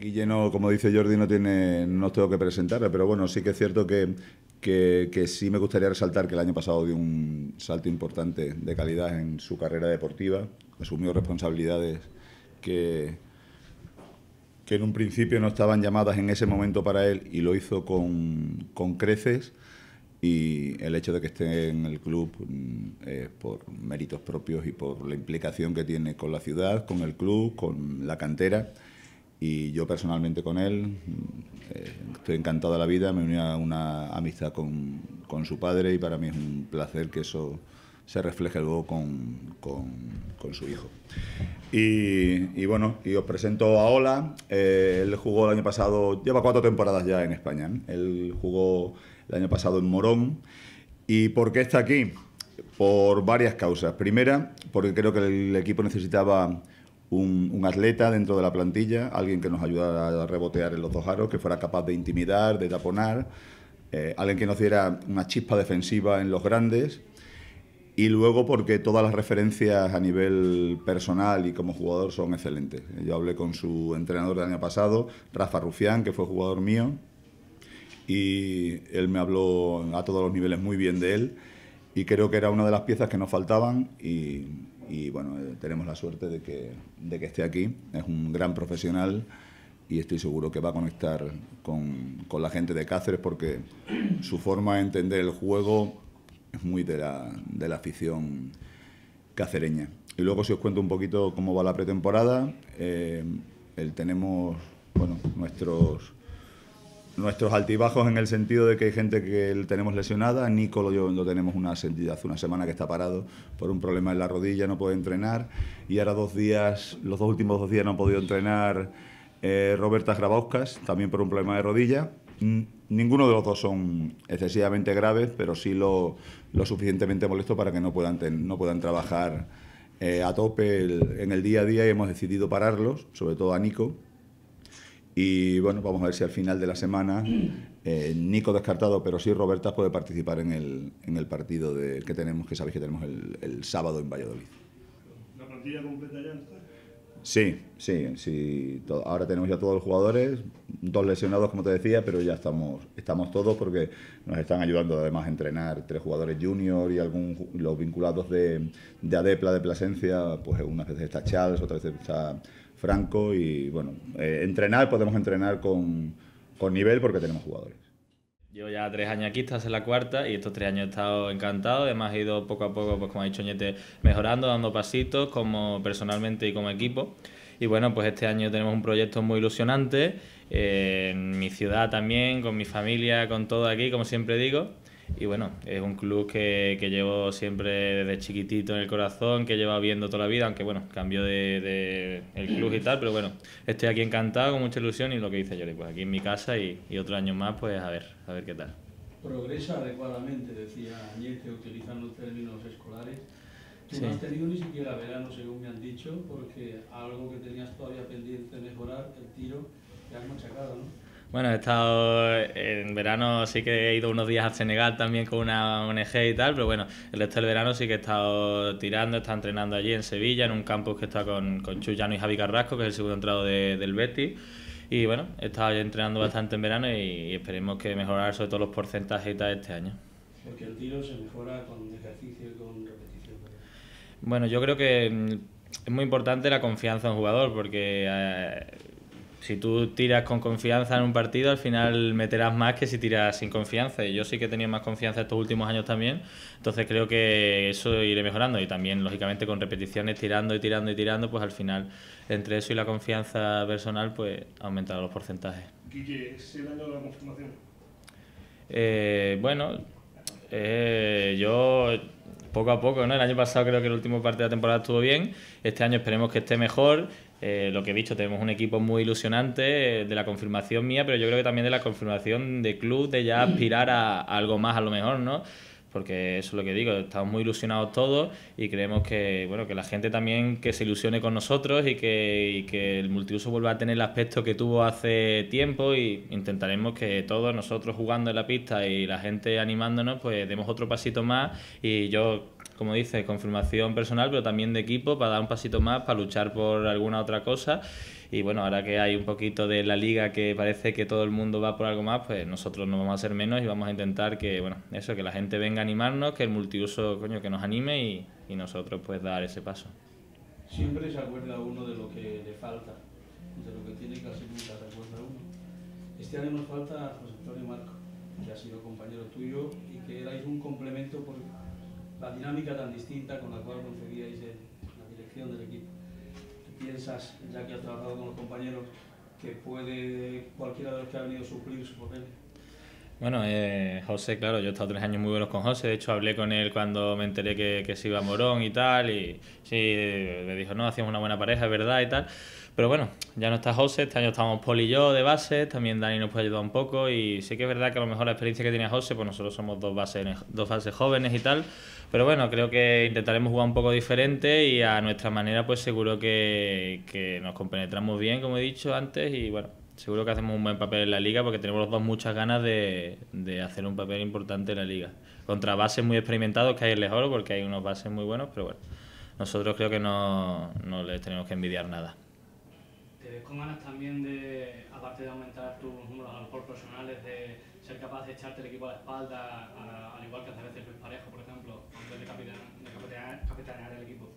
Guille, no, como dice Jordi, no os tengo que presentar, pero bueno, sí que es cierto que sí me gustaría resaltar que el año pasado dio un salto importante de calidad en su carrera deportiva, asumió responsabilidades que en un principio no estaban llamadas en ese momento para él y lo hizo con creces, y el hecho de que esté en el club por méritos propios y por la implicación que tiene con la ciudad, con el club, con la cantera y yo personalmente con él. Estoy encantado de la vida, me uní a una amistad con su padre y para mí es un placer que eso se refleje luego con su hijo. Y bueno, y os presento a Ola. Él jugó el año pasado, lleva 4 temporadas ya en España, ¿eh? Él jugó el año pasado en Morón. ¿Y por qué está aquí? Por varias causas. Primera, porque creo que el equipo necesitaba un atleta dentro de la plantilla, alguien que nos ayudara a rebotear en los dos aros, que fuera capaz de intimidar, de taponar, alguien que nos diera una chispa defensiva en los grandes. Y luego porque todas las referencias a nivel personal y como jugador son excelentes. Yo hablé con su entrenador del año pasado, Rafa Rufián, que fue jugador mío, y él me habló a todos los niveles muy bien de él. Y creo que era una de las piezas que nos faltaban y bueno, tenemos la suerte de que esté aquí. Es un gran profesional y estoy seguro que va a conectar con la gente de Cáceres porque su forma de entender el juego es muy de la afición cacereña. Y luego si os cuento un poquito cómo va la pretemporada. Tenemos bueno, nuestros altibajos en el sentido de que hay gente que tenemos lesionada. Nico lo tenemos hace una semana que está parado por un problema en la rodilla, no puede entrenar. Y ahora los últimos dos días no ha podido entrenar Roberta Grabauskas, también por un problema de rodilla. Ninguno de los dos son excesivamente graves, pero sí lo suficientemente molesto para que no puedan trabajar a tope en el día a día, y hemos decidido pararlos, sobre todo a Nico. Y bueno, vamos a ver si al final de la semana Nico descartado, pero sí Roberta puede participar en el partido que sabéis que tenemos el sábado en Valladolid. ¿La plantilla completa ya está? Sí. Ahora tenemos ya todos los jugadores, 2 lesionados como te decía, pero ya estamos todos porque nos están ayudando además a entrenar 3 jugadores junior y los vinculados de Adepla, de Plasencia, pues unas veces está Charles, otras veces está Franco y bueno, podemos entrenar con nivel porque tenemos jugadores. Llevo ya 3 años aquí, esta es la cuarta y estos 3 años he estado encantado, además he ido poco a poco, pues como ha dicho Ñete, mejorando, dando pasitos como personalmente y como equipo. Y bueno, pues este año tenemos un proyecto muy ilusionante, en mi ciudad también, con mi familia, con todo aquí, como siempre digo. Y bueno, es un club que llevo siempre desde chiquitito en el corazón, que llevo viendo toda la vida, aunque bueno, cambio el club y tal, pero bueno, estoy aquí encantado, con mucha ilusión y lo que dice Jordi, pues aquí en mi casa y otro año más, pues a ver qué tal. Progresa adecuadamente, decía Ñete, utilizando los términos escolares. Tú sí. No has tenido ni siquiera verano, según me han dicho, porque algo que tenías todavía pendiente de mejorar, el tiro, te has machacado, ¿no? Bueno, he estado en verano, sí que he ido unos días a Senegal también con una ONG y tal, pero bueno, el resto del verano sí que he estado tirando, he estado entrenando allí en Sevilla, en un campus que está con Chuyano y Javi Carrasco, que es el segundo entrado del Betis. Y bueno, he estado entrenando bastante en verano y esperemos que mejorar sobre todo los porcentajes y tal este año. Porque el tiro se mejora con ejercicio y con repetición. Bueno, yo creo que es muy importante la confianza en un jugador, porque si tú tiras con confianza en un partido, al final meterás más que si tiras sin confianza. Y yo sí que he tenido más confianza estos últimos años también. Entonces creo que eso iré mejorando. Y también, lógicamente, con repeticiones, tirando, pues al final, entre eso y la confianza personal, pues aumentarán los porcentajes. Guille, ¿es el año de la confirmación? Yo poco a poco, ¿no? El año pasado creo que el último partido de la temporada estuvo bien. Este año esperemos que esté mejor. Lo que he dicho, tenemos un equipo muy ilusionante, de la confirmación mía, pero yo creo que también de la confirmación de club, de ya aspirar a algo más a lo mejor, ¿no? Porque eso es lo que digo, estamos muy ilusionados todos y creemos que, bueno, que la gente también que se ilusione con nosotros y que el multiuso vuelva a tener el aspecto que tuvo hace tiempo, y intentaremos que todos nosotros jugando en la pista y la gente animándonos, pues demos otro pasito más. Y yo, como dices, confirmación personal, pero también de equipo, para dar un pasito más, para luchar por alguna otra cosa Y bueno, ahora que hay un poquito de la liga que parece que todo el mundo va por algo más, pues nosotros no vamos a hacer menos y vamos a intentar que, bueno, eso, que la gente venga a animarnos, que el multiuso, coño, que nos anime y nosotros pues dar ese paso. Siempre se acuerda uno de lo que le falta, de lo que tiene casi nunca se acuerda uno. Este año nos falta José Antonio Marco, que ha sido compañero tuyo y que erais un complemento por la dinámica tan distinta con la cual concebíais la dirección del equipo. ¿Piensas, ya que has trabajado con los compañeros, que puede cualquiera de los que ha venido suplir su papel? Bueno, José, claro, yo he estado 3 años muy buenos con José, de hecho hablé con él cuando me enteré que se iba a Morón y tal, y sí, me dijo, no, hacíamos una buena pareja, es verdad y tal, pero bueno, ya no está José, este año estábamos Pol y yo de bases, también Dani nos puede ayudar un poco, y sí que es verdad que a lo mejor la experiencia que tiene José, pues nosotros somos dos bases jóvenes y tal, pero bueno, creo que intentaremos jugar un poco diferente y a nuestra manera pues seguro que nos compenetramos bien, como he dicho antes, y bueno, seguro que hacemos un buen papel en la liga porque tenemos los dos muchas ganas de hacer un papel importante en la liga. Contra bases muy experimentados que hay en Lejoro porque hay unos bases muy buenos, pero bueno, nosotros creo que no les tenemos que envidiar nada. ¿Te ves con ganas también de, aparte de aumentar tus números a lo mejor profesionales, de ser capaz de echarte el equipo a la espalda, al igual que hace veces Luis Parejo, por ejemplo, antes de capitanear el equipo?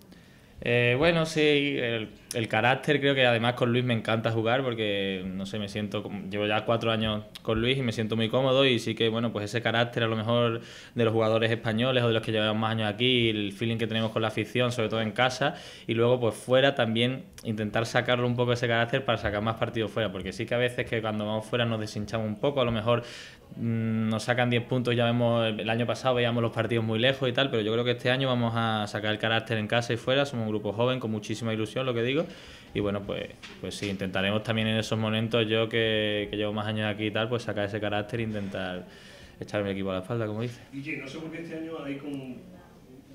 Bueno, sí, el carácter, creo que además con Luis me encanta jugar porque, no sé, me siento, llevo ya 4 años con Luis y me siento muy cómodo y sí que, bueno, pues ese carácter a lo mejor de los jugadores españoles o de los que llevamos más años aquí, el feeling que tenemos con la afición, sobre todo en casa, y luego pues fuera también intentar sacarlo un poco ese carácter para sacar más partidos fuera, porque sí que a veces que cuando vamos fuera nos deshinchamos un poco, a lo mejor nos sacan 10 puntos, ya vemos, el año pasado veíamos los partidos muy lejos y tal, pero yo creo que este año vamos a sacar el carácter en casa y fuera, somos un grupo joven con muchísima ilusión, lo que digo, y bueno, pues sí, intentaremos también en esos momentos, yo que llevo más años aquí y tal, pues sacar ese carácter e intentar echarme el equipo a la espalda, como dice. Guille, no sé por qué este año hay como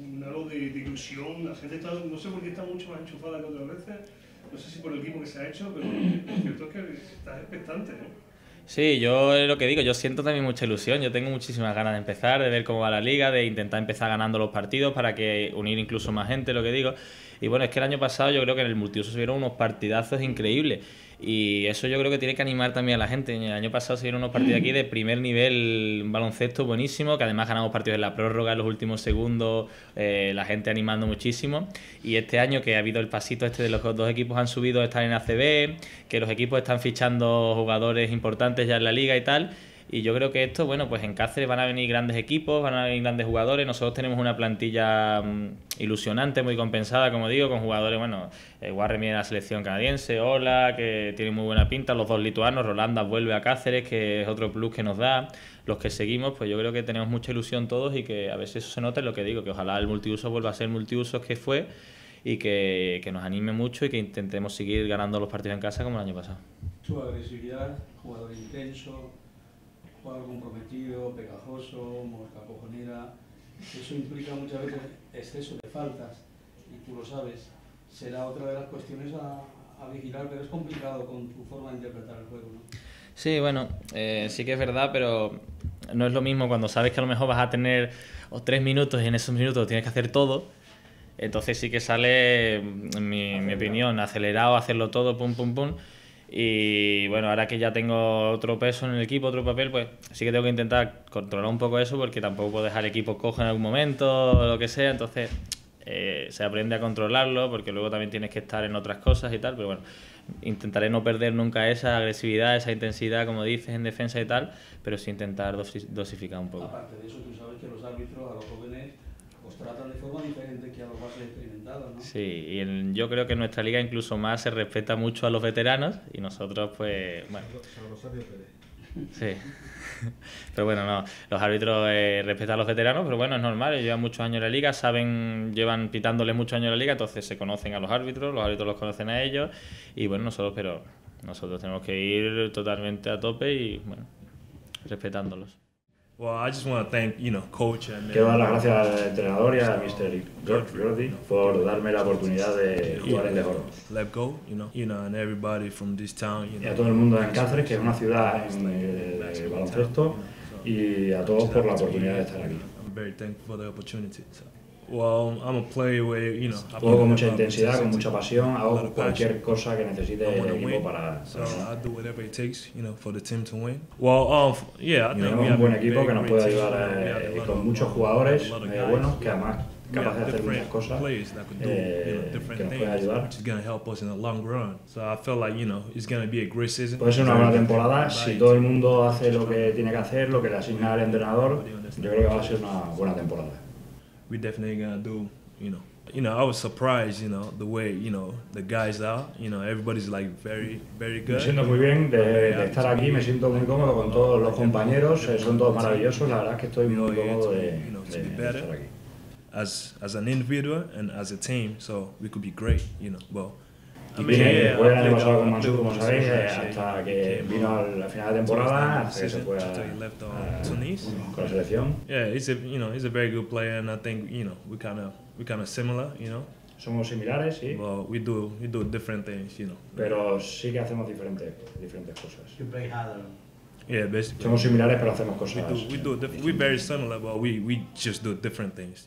un halo de ilusión, la gente está, no sé por qué está mucho más enchufada que otras veces, no sé si por el equipo que se ha hecho, pero lo cierto es que estás expectante, ¿no? Sí, yo lo que digo, yo siento también mucha ilusión, yo tengo muchísimas ganas de empezar, de ver cómo va la liga, de intentar empezar ganando los partidos para que unir incluso más gente, lo que digo. Y bueno, es que el año pasado yo creo que en el multiuso se vieron unos partidazos increíbles y eso yo creo que tiene que animar también a la gente. El año pasado se vieron unos partidos aquí de primer nivel, un baloncesto buenísimo, que además ganamos partidos en la prórroga, en los últimos segundos, la gente animando muchísimo. Y este año que ha habido el pasito este de los dos equipos han subido, están en ACB, que los equipos están fichando jugadores importantes ya en la liga y tal. Y yo creo que esto, bueno, pues en Cáceres van a venir grandes equipos, van a venir grandes jugadores. Nosotros tenemos una plantilla ilusionante, muy compensada, como digo, con jugadores, bueno, Guarremía de la selección canadiense, Ola, que tiene muy buena pinta, los dos lituanos, Rolandas vuelve a Cáceres, que es otro plus que nos da. Los que seguimos, pues yo creo que tenemos mucha ilusión todos y que a veces eso se nota en lo que digo, que ojalá el multiuso vuelva a ser el multiuso que fue y que nos anime mucho y que intentemos seguir ganando los partidos en casa como el año pasado. Su agresividad, jugador intenso, jugador comprometido, pegajoso, mosca cojonera, eso implica muchas veces exceso de faltas, y tú lo sabes, será otra de las cuestiones a vigilar, pero es complicado con tu forma de interpretar el juego, ¿no? Sí, bueno, sí que es verdad, pero no es lo mismo cuando sabes que a lo mejor vas a tener 3 minutos y en esos minutos tienes que hacer todo. Entonces sí que sale, en mi opinión, acelerado, hacerlo todo, pum, pum, pum. Y bueno, ahora que ya tengo otro peso en el equipo, otro papel, pues sí que tengo que intentar controlar un poco eso porque tampoco puedo dejar el equipo cojo en algún momento o lo que sea, entonces se aprende a controlarlo porque luego también tienes que estar en otras cosas y tal, pero bueno, intentaré no perder nunca esa agresividad, esa intensidad, como dices, en defensa y tal, pero sí intentar dosificar un poco. Aparte de eso, tú sabes que los árbitros a los jóvenes os tratan de forma diferente que a los bases experimentados, ¿no? Sí, y yo creo que en nuestra liga incluso más se respeta mucho a los veteranos y nosotros pues... Bueno. Sí, pero bueno, no, los árbitros respetan a los veteranos, pero bueno, es normal, ellos llevan muchos años en la liga, saben, llevan pitándoles muchos años en la liga, entonces se conocen a los árbitros los conocen a ellos y bueno, nosotros tenemos que ir totalmente a tope y bueno, respetándolos. Well, I just want to thank, you know, coach and quiero dar las gracias al entrenador y a Mr. Jordi por darme la oportunidad de jugar en Lejoro. Let go, you know, and everybody from this town, you know. Y a todo el mundo en Cáceres, que es una ciudad de baloncesto, y a todos por la oportunidad de estar aquí. I'm very thankful for the opportunity. So. Juego con mucha intensidad, con mucha pasión, hago cualquier cosa que necesite el equipo para ganar. Tenemos un buen equipo que nos puede ayudar con muchos jugadores buenos que además capaces de hacer muchas cosas que nos puede ayudar. Puede ser una buena temporada si todo el mundo hace lo que tiene que hacer, lo que le asigna el entrenador. Yo creo que va a ser una buena temporada. We're definitely gonna do, I was surprised, the way, the guys are, everybody's like very, very good. Me siento muy bien de estar aquí, me siento muy cómodo con todos los compañeros, son todos maravillosos, la verdad es que estoy muy cómodo de estar aquí. As an individual and as a team, so we could be great, Well, I mean, el año pasado con Mantou, como sabéis, hasta que vino a la final de temporada, hasta que se fue con la selección. He's a very good player, and I think we're kind of similar, Somos similares, sí. But we do different things, Pero sí que hacemos diferentes cosas. You play harder. Yeah, basically. Somos similares, pero hacemos cosas. We're very similar, but we just do different things,